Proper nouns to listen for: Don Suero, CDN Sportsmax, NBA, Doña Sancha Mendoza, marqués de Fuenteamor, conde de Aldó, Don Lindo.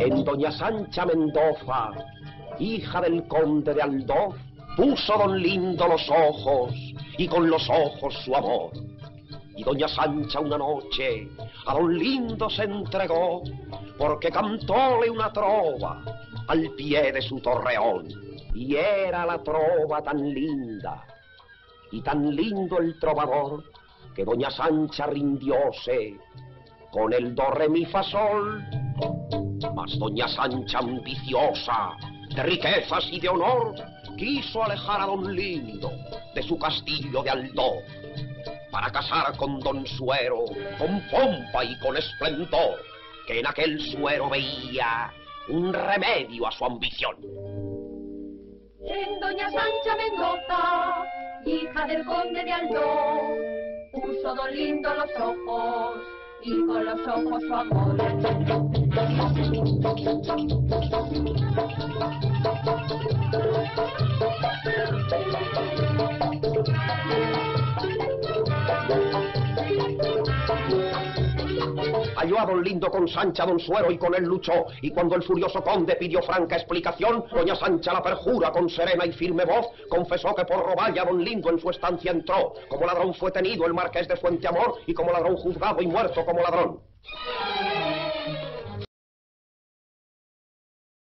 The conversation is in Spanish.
en doña Sancha Mendoza, hija del conde de Aldó, puso don Lindo los ojos, y con los ojos su amor. Y doña Sancha una noche a don Lindo se entregó, porque cantóle una trova al pie de su torreón. Y era la trova tan linda, y tan lindo el trovador, que doña Sancha rindióse con el do, re, mi, fa, sol. Mas doña Sancha, ambiciosa de riquezas y de honor, quiso alejar a don Lindo de su castillo de Aldó, para casar con don Suero, con pompa y con esplendor, que en aquel Suero veía un remedio a su ambición. En doña Sancha Mendoza, hija del conde de Aldó, puso don Lindo los ojos, y con los ojos su amor. Halló a don Lindo con Sancha don Suero y con él luchó, y cuando el furioso conde pidió franca explicación, doña Sancha la perjura con serena y firme voz, confesó que por roballe a don Lindo en su estancia entró, como ladrón fue tenido el marqués de Fuenteamor, y como ladrón juzgado y muerto como ladrón.